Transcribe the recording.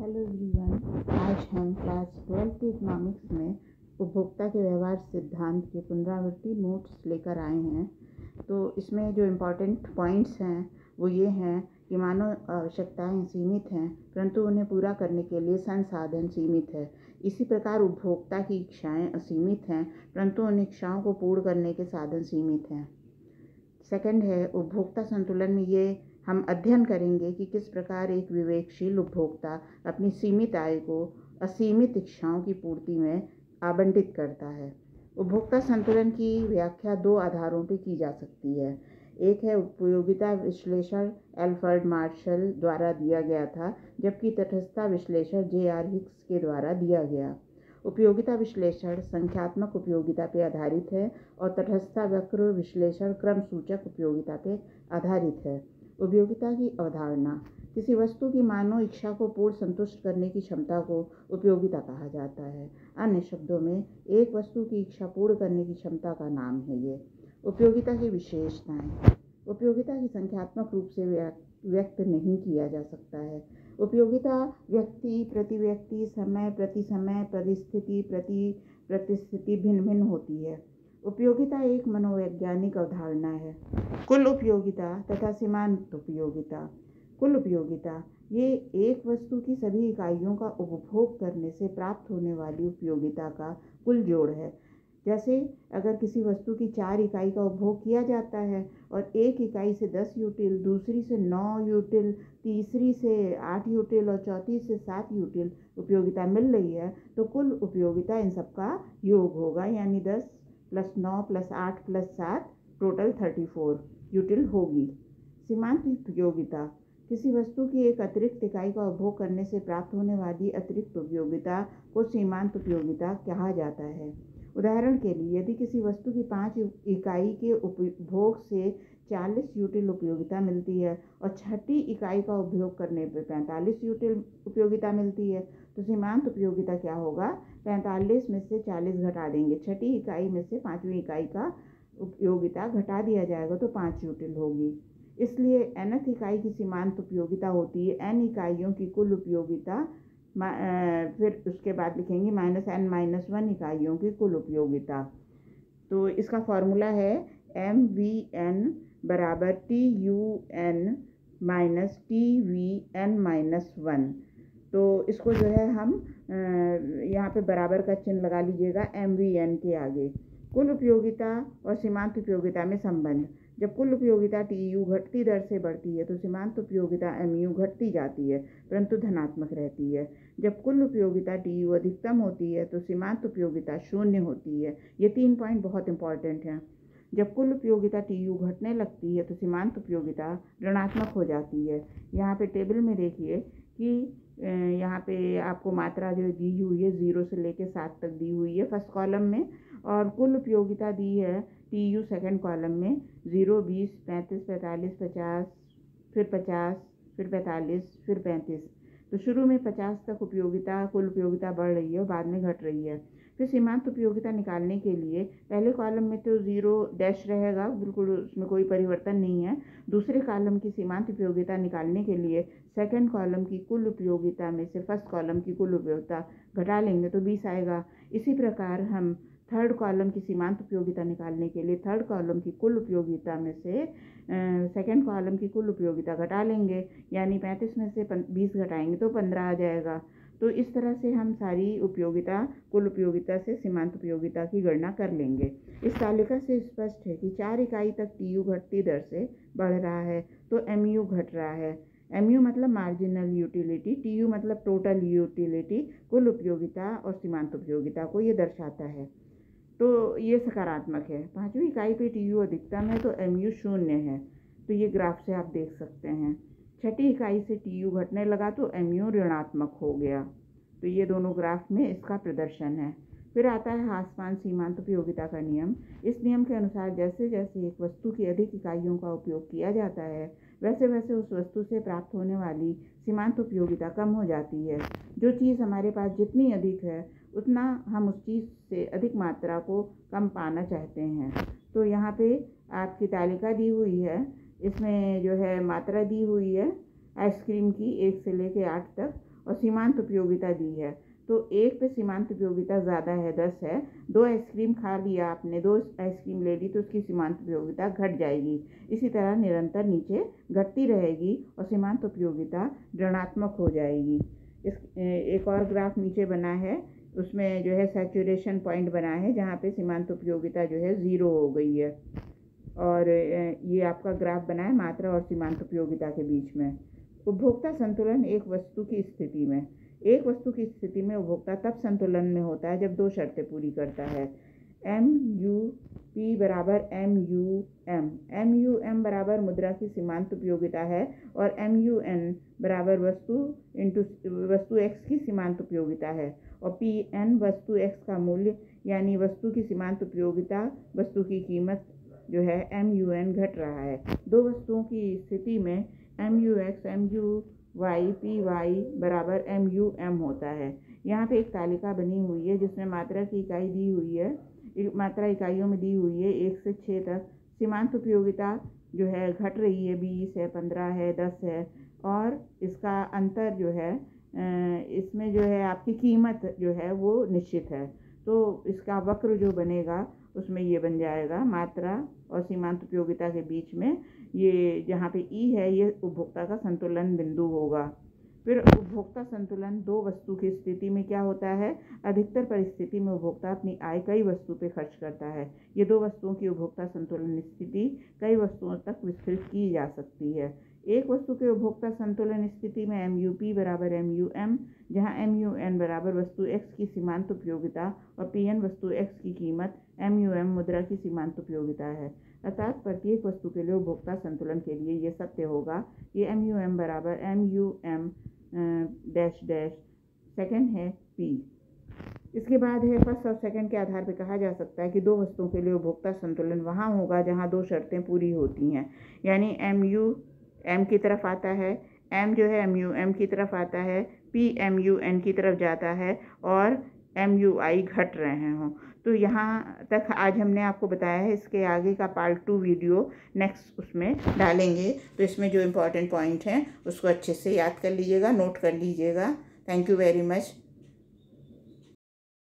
Hello everyone, आज हम class 12 के इकोनॉमिक्स में उपभोक्ता के व्यवहार सिद्धांत के पुनरावृत्ति नोट्स लेकर आए हैं। तो इसमें जो इम्पॉर्टेंट पॉइंट्स हैं वो ये हैं कि मानव आवश्यकताएं सीमित हैं, परंतु उन्हें पूरा करने के लिए संसाधन सीमित है। इसी प्रकार उपभोक्ता की इच्छाएँ असीमित हैं, परंतु उन इच्छाओं को पूर्ण करने के साधन सीमित हैं। सेकेंड है उपभोक्ता संतुलन में ये हम अध्ययन करेंगे कि किस प्रकार एक विवेकशील उपभोक्ता अपनी सीमित आय को असीमित इच्छाओं की पूर्ति में आवंटित करता है। उपभोक्ता संतुलन की व्याख्या दो आधारों पर की जा सकती है। एक है उपयोगिता विश्लेषण एल्फ्रेड मार्शल द्वारा दिया गया था, जबकि तटस्थता विश्लेषण J R Hicks के द्वारा दिया गया। उपयोगिता विश्लेषण संख्यात्मक उपयोगिता पर आधारित है और तटस्थता वक्र विश्लेषण क्रम सूचक उपयोगिता पर आधारित है। उपयोगिता की अवधारणा किसी वस्तु की मानव इच्छा को पूर्ण संतुष्ट करने की क्षमता को उपयोगिता कहा जाता है। अन्य शब्दों में एक वस्तु की इच्छा पूर्ण करने की क्षमता का नाम है ये। उपयोगिता की विशेषताएं। उपयोगिता की संख्यात्मक रूप से व्यक्त नहीं किया जा सकता है। उपयोगिता व्यक्ति प्रति व्यक्ति, समय परिस्थिति प्रति प्रतिस्थिति भिन्न भिन्न होती है। उपयोगिता एक मनोवैज्ञानिक अवधारणा है। कुल उपयोगिता तथा सीमांत उपयोगिता। कुल उपयोगिता ये एक वस्तु की सभी इकाइयों का उपभोग करने से प्राप्त होने वाली उपयोगिता का कुल जोड़ है। जैसे अगर किसी वस्तु की 4 इकाई का उपभोग किया जाता है और एक इकाई से 10 यूटिल, दूसरी से 9 यूटिल, तीसरी से 8 यूटिल और चौथी से 7 यूटिल उपयोगिता मिल रही है, तो कुल उपयोगिता इन सबका योग होगा, यानी 10 + 9 + 8 + 7 टोटल 34 यूटिल होगी। सीमांत उपयोगिता किसी वस्तु की एक अतिरिक्त इकाई का उपभोग करने से प्राप्त होने वाली अतिरिक्त उपयोगिता को सीमांत उपयोगिता कहा जाता है। उदाहरण के लिए, यदि किसी वस्तु की 5 इकाई के उपभोग से 40 यूटिल उपयोगिता मिलती है और छठी इकाई का उपभोग करने पर 45 यूटिल उपयोगिता मिलती है, तो सीमांत उपयोगिता क्या होगा? 45 में से 40 घटा देंगे, छठी इकाई में से 5वीं इकाई का उपयोगिता घटा दिया जाएगा तो 5 यूटिल होगी। इसलिए nth इकाई की सीमांत उपयोगिता होती है। n इकाइयों की कुल उपयोगिता, फिर उसके बाद लिखेंगे -n - 1 इकाइयों की कुल उपयोगिता। तो इसका फॉर्मूला है MVN = TUN - TVN - 1। तो इसको जो है हम यहाँ पे बराबर का चिन्ह लगा लीजिएगा MVN के आगे। कुल उपयोगिता और सीमांत उपयोगिता में संबंध। जब कुल उपयोगिता TU घटती दर से बढ़ती है तो सीमांत उपयोगिता MU घटती जाती है, परंतु धनात्मक रहती है। जब कुल उपयोगिता TU अधिकतम होती है तो सीमांत उपयोगिता 0 होती है। ये 3 पॉइंट बहुत इंपॉर्टेंट हैं। जब कुल उपयोगिता TU घटने लगती है तो सीमांत उपयोगिता ऋणात्मक हो जाती है। यहाँ पे टेबल में देखिए कि यहाँ पे आपको मात्रा जो दी हुई है 0 से लेकर 7 तक दी हुई है फर्स्ट कॉलम में, और कुल उपयोगिता दी है TU सेकेंड कॉलम में 0, 20, 35, 45, 50, फिर 50, फिर 45, फिर 35। तो शुरू में 50 तक उपयोगिता, कुल उपयोगिता बढ़ रही है और बाद में घट रही है। फिर सीमांत उपयोगिता निकालने के लिए पहले कॉलम में तो 0 डैश रहेगा, बिल्कुल उसमें कोई परिवर्तन नहीं है। दूसरे कॉलम की सीमांत उपयोगिता निकालने के लिए सेकंड कॉलम की कुल उपयोगिता में से फर्स्ट कॉलम की कुल उपयोगिता घटा लेंगे तो 20 आएगा। इसी प्रकार हम थर्ड कॉलम की सीमांत उपयोगिता निकालने के लिए थर्ड कॉलम की कुल उपयोगिता में से सेकंड कॉलम की कुल उपयोगिता घटा लेंगे, यानी 35 में से 20 घटाएंगे तो 15 आ जाएगा। तो इस तरह से हम सारी उपयोगिता कुल उपयोगिता से सीमांत उपयोगिता की गणना कर लेंगे। इस तालिका से स्पष्ट है कि 4 इकाई तक TU घटती दर से बढ़ रहा है तो MU घट रहा है। MU मतलब मार्जिनल यूटिलिटी, TU मतलब टोटल यूटिलिटी। कुल उपयोगिता और सीमांत उपयोगिता को ये दर्शाता है। तो ये सकारात्मक है। 5वीं इकाई पे TU अधिकतम है तो MU 0 है। तो ये ग्राफ से आप देख सकते हैं। छठी इकाई से TU घटने लगा तो MU ऋणात्मक हो गया। तो ये दोनों ग्राफ में इसका प्रदर्शन है। फिर आता है ह्रासमान सीमांत उपयोगिता का नियम। इस नियम के अनुसार जैसे जैसे एक वस्तु की अधिक इकाइयों का उपयोग किया जाता है, वैसे वैसे उस वस्तु से प्राप्त होने वाली सीमांत उपयोगिता कम हो जाती है। जो चीज़ हमारे पास जितनी अधिक है, उतना हम उस चीज़ से अधिक मात्रा को कम पाना चाहते हैं। तो यहाँ पे आपकी तालिका दी हुई है, इसमें जो है मात्रा दी हुई है आइसक्रीम की 1 से लेकर 8 तक, और सीमांत उपयोगिता दी है, तो एक पे सीमांत उपयोगिता ज़्यादा है 10 है। 2 आइसक्रीम खा लिया आपने, 2 आइसक्रीम ले ली तो उसकी सीमांत उपयोगिता घट जाएगी। इसी तरह निरंतर नीचे घटती रहेगी और सीमांत उपयोगिता ऋणात्मक हो जाएगी। इस एक और ग्राफ नीचे बना है, उसमें जो है सैचुरेशन पॉइंट बना है जहाँ पे सीमांत उपयोगिता जो है ज़ीरो हो गई है। और ये आपका ग्राफ बना है मात्रा और सीमांत उपयोगिता के बीच में। उपभोक्ता संतुलन एक वस्तु की स्थिति में, एक वस्तु की स्थिति में उपभोक्ता तब संतुलन में होता है जब 2 शर्तें पूरी करता है। MUP = MUM, MUM बराबर मुद्रा की सीमांत उपयोगिता है और MUN बराबर वस्तु x की सीमांत उपयोगिता है और PN वस्तु x का मूल्य यानी वस्तु की सीमांत उपयोगिता, वस्तु की कीमत जो है MUN घट रहा है। 2 वस्तुओं की स्थिति में MUX, MUY, PY = MUM होता है। यहाँ पे एक तालिका बनी हुई है जिसमें मात्रा की इकाई दी हुई है, मात्रा इकाइयों में दी हुई है 1 से 6 तक। सीमांत उपयोगिता जो है घट रही है, 20 है, 15 है, 10 है। और इसका अंतर जो है, इसमें जो है आपकी कीमत जो है वो निश्चित है। तो इसका वक्र जो बनेगा उसमें ये बन जाएगा मात्रा और सीमांत उपयोगिता के बीच में, ये जहाँ पे ई है ये उपभोक्ता का संतुलन बिंदु होगा। फिर उपभोक्ता संतुलन 2 वस्तु की स्थिति में क्या होता है? अधिकतर परिस्थिति में उपभोक्ता अपनी आय कई वस्तु पे खर्च करता है। ये 2 वस्तुओं की उपभोक्ता संतुलन स्थिति कई वस्तुओं तक विस्तृत की जा सकती है। एक वस्तु के उपभोक्ता संतुलन स्थिति में MUP = MUM, जहाँ MUN बराबर वस्तु x की सीमांत उपयोगिता और PN वस्तु x की कीमत, MUM मुद्रा की सीमांत उपयोगिता है। अर्थात प्रत्येक वस्तु के लिए उपभोक्ता संतुलन के लिए ये सत्य होगा ये MUM = MUM ... सेकंड है P। इसके बाद है फर्स्ट और सेकंड के आधार पर कहा जा सकता है कि 2 वस्तुओं के लिए उपभोक्ता संतुलन वहाँ होगा जहाँ 2 शर्तें पूरी होती हैं, यानी MUM की तरफ आता है, M जो है MUM की तरफ आता है, P MUN की तरफ जाता है और MUI घट रहे हों। तो यहाँ तक आज हमने आपको बताया है, इसके आगे का पार्ट 2 वीडियो नेक्स्ट उसमें डालेंगे। तो इसमें जो इम्पोर्टेंट पॉइंट हैं उसको अच्छे से याद कर लीजिएगा, नोट कर लीजिएगा। Thank you very much.